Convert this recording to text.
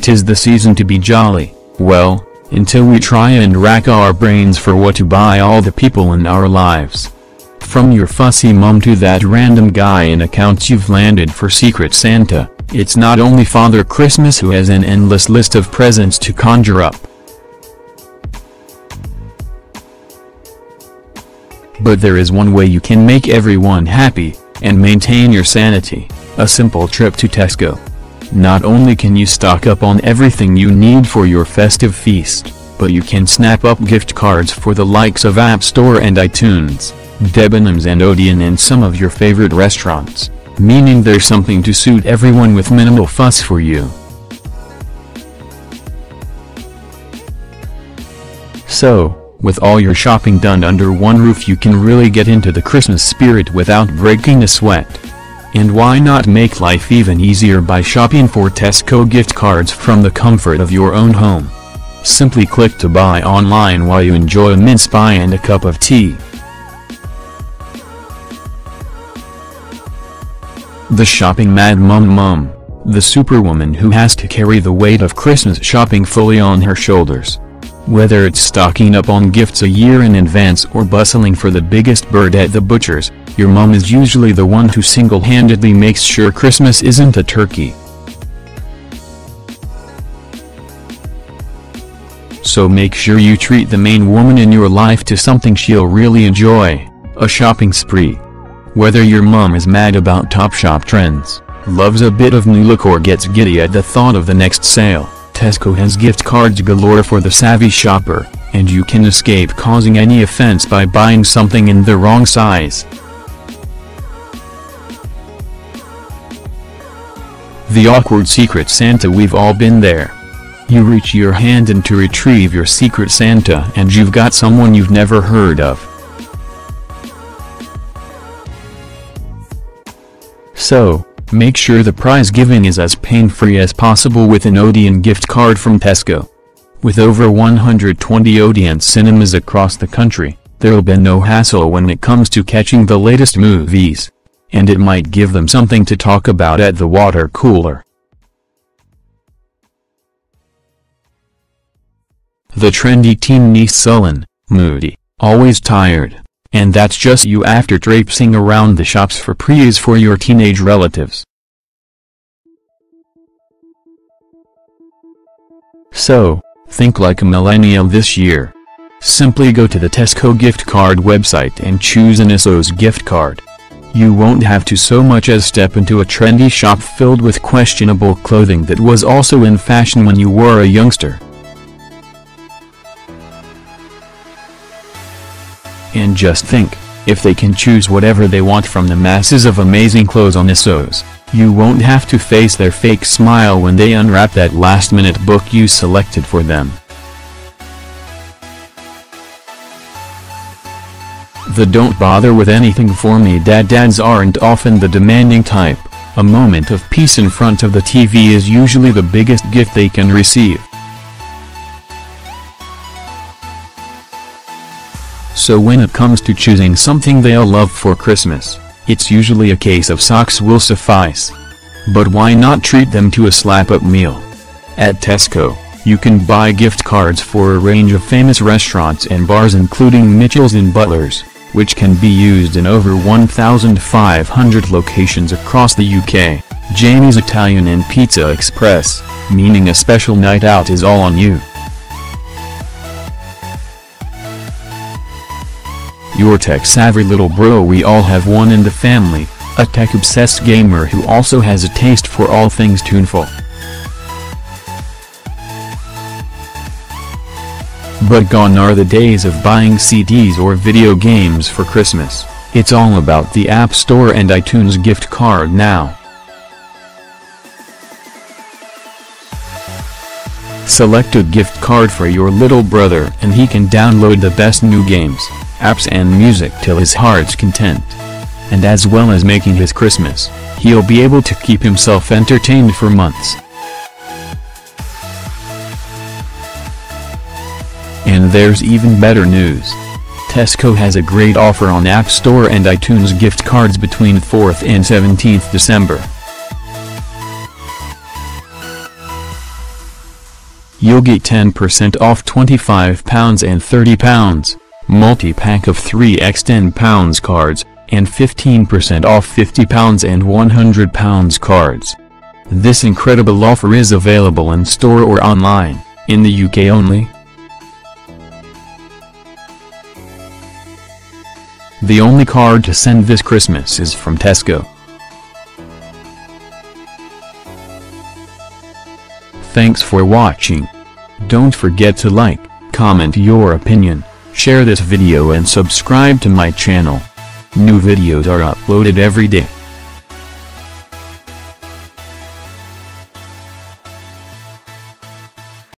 'Tis the season to be jolly, well, until we try and rack our brains for what to buy all the people in our lives. From your fussy mum to that random guy in accounts you've landed for Secret Santa, it's not only Father Christmas who has an endless list of presents to conjure up. But there is one way you can make everyone happy, and maintain your sanity, a simple trip to Tesco. Not only can you stock up on everything you need for your festive feast, but you can snap up gift cards for the likes of App Store and iTunes, Debenhams and Odeon and some of your favorite restaurants, meaning there's something to suit everyone with minimal fuss for you. So, with all your shopping done under one roof, you can really get into the Christmas spirit without breaking a sweat. And why not make life even easier by shopping for Tesco gift cards from the comfort of your own home? Simply click to buy online while you enjoy a mince pie and a cup of tea. The shopping mad mum, the superwoman who has to carry the weight of Christmas shopping fully on her shoulders. Whether it's stocking up on gifts a year in advance or bustling for the biggest bird at the butcher's, your mum is usually the one who single-handedly makes sure Christmas isn't a turkey. So make sure you treat the main woman in your life to something she'll really enjoy, a shopping spree. Whether your mum is mad about Topshop trends, loves a bit of New Look or gets giddy at the thought of the next sale, Tesco has gift cards galore for the savvy shopper, and you can escape causing any offense by buying something in the wrong size. The awkward Secret Santa, we've all been there. You reach your hand in to retrieve your Secret Santa and you've got someone you've never heard of. So, make sure the prize giving is as pain-free as possible with an Odeon gift card from Tesco. With over 120 Odeon cinemas across the country, there'll be no hassle when it comes to catching the latest movies. And it might give them something to talk about at the water cooler. The trendy teen niece, sullen, moody, always tired, and that's just you after traipsing around the shops for praise for your teenage relatives. So, think like a millennial this year. Simply go to the Tesco gift card website and choose an ASOS gift card. You won't have to so much as step into a trendy shop filled with questionable clothing that was also in fashion when you were a youngster. And just think, if they can choose whatever they want from the masses of amazing clothes on ASOS, you won't have to face their fake smile when they unwrap that last-minute book you selected for them. The "don't bother with anything for me dads aren't often the demanding type. A moment of peace in front of the TV is usually the biggest gift they can receive. So when it comes to choosing something they'll love for Christmas, it's usually a case of socks will suffice. But why not treat them to a slap-up meal? At Tesco, you can buy gift cards for a range of famous restaurants and bars including Mitchell's and Butler's, which can be used in over 1,500 locations across the UK, Jamie's Italian and Pizza Express, meaning a special night out is all on you. Your tech-savvy little bro, we all have one in the family, a tech-obsessed gamer who also has a taste for all things tuneful. But gone are the days of buying CDs or video games for Christmas. It's all about the App Store and iTunes gift card now. Select a gift card for your little brother and he can download the best new games, apps and music till his heart's content. And as well as making his Christmas, he'll be able to keep himself entertained for months. there's even better news. Tesco has a great offer on App Store and iTunes gift cards between 4th and 17th December. You'll get 10% off £25 and £30, multi-pack of 3x £10 cards, and 15% off £50 and £100 cards. This incredible offer is available in store or online, in the UK only. The only card to send this Christmas is from Tesco. Thanks for watching. Don't forget to like, comment your opinion, share this video and subscribe to my channel. New videos are uploaded every day.